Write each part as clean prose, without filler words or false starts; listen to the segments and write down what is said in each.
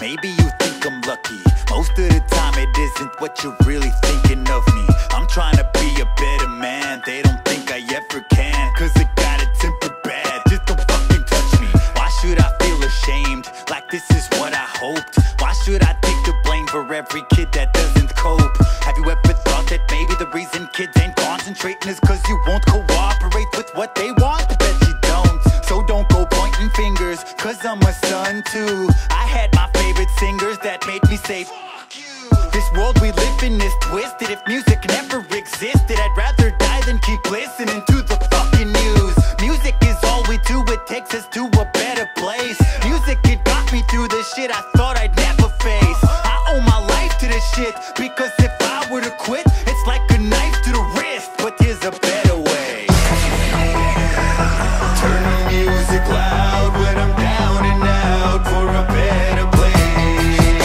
Maybe you think I'm lucky. Most of the time it isn't what you're really thinking of me. I'm trying to be a better man. They don't think I ever can, 'cause I got a temper bad. Just don't fucking touch me. Why should I feel ashamed? Like this is what I hoped. Why should I take the blame for every kid that doesn't cope? Have you ever thought that maybe the reason kids ain't concentrating is 'cause you won't cooperate with what they want? I bet you don't. So don't go pointing fingers, 'cause I'm a son too. I had my favorite singers that made me say fuck you. This world we live in is twisted. If music never existed, I'd rather die than keep listening to the fucking news. Music is all we do, it takes us to a better place. Music, it got me through the shit I thought I'd never face. I owe my life to this shit, because if I were to quit, it's like a knife to the wrist. But there's a better way. Turn the music loud when I'm down and out, for a better place.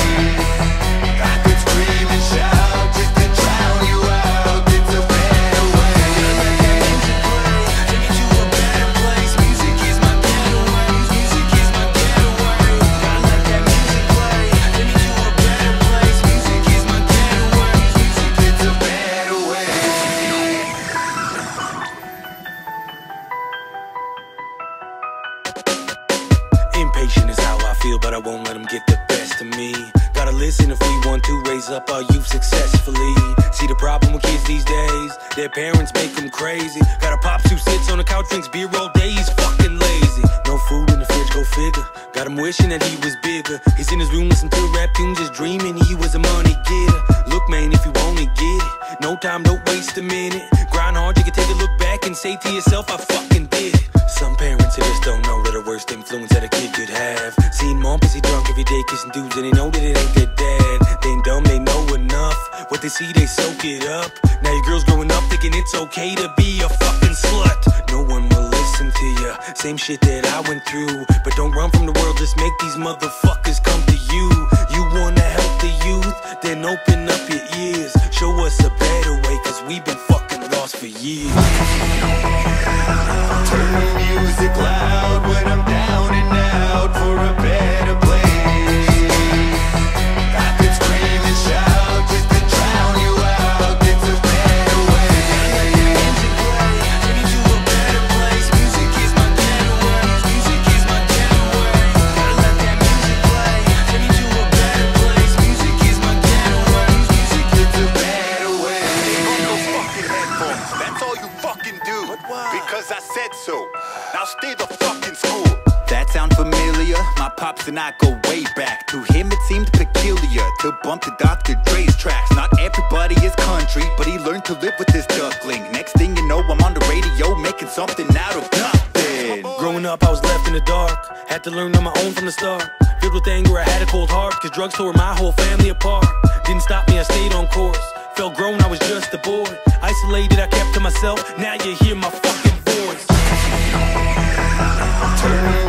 Impatient is how I feel, but I won't let them get the best of me. Gotta listen if we want to raise up our youth successfully. See the problem with kids these days? Their parents make them crazy. Got a pops who sits on the couch, drinks beer all day, he's fucking lazy. No food in the fridge, go figure. Got him wishing that he was bigger. He's in his room listening to rap tunes, just dreaming he was a money getter. Look man, if you wanna get it, no time, don't waste a minute. Grind hard, you can take a look back and say to yourself, I fucking did it. Some parents just don't know that the worst influence that a kid could have. Seen mom busy drunk every day, kissing dudes, and they know that it ain't their dad. They ain't dumb, they know enough. What they see, they soak it up. Now your girl's growing up thinking it's okay to be a fucking slut. No one will listen to ya, same shit that I went through. But don't run from the world, just make these motherfuckers come to you. You wanna help the youth? Then open up your ears. Show us a better way, 'cause we've been fucking lost for years. Turn the music loud when I'm down and out, for a better place. I could scream and shout just to drown you out. It's a better way. Take me to a better place. Music is my getaway. Music is my getaway. Gotta let that music play. Take me to a better place. Music is my getaway. Music is a better way. Put those fucking headphones. That's all you fucking do. Because I said so. Now stay the fuck in school. That sound familiar? My pops and I go way back. To him it seemed peculiar to bump to Dr. Dre's tracks. Not everybody is country, but he learned to live with this duckling. Next thing you know, I'm on the radio making something out of nothing. Growing up, I was left in the dark. Had to learn on my own from the start. Filled with anger, I had a cold heart, 'cause drugs tore my whole family apart. Didn't stop me, I stayed on course. Felt grown, I was just a boy. Isolated, I kept to myself. Now you hear my fucking voice. Turn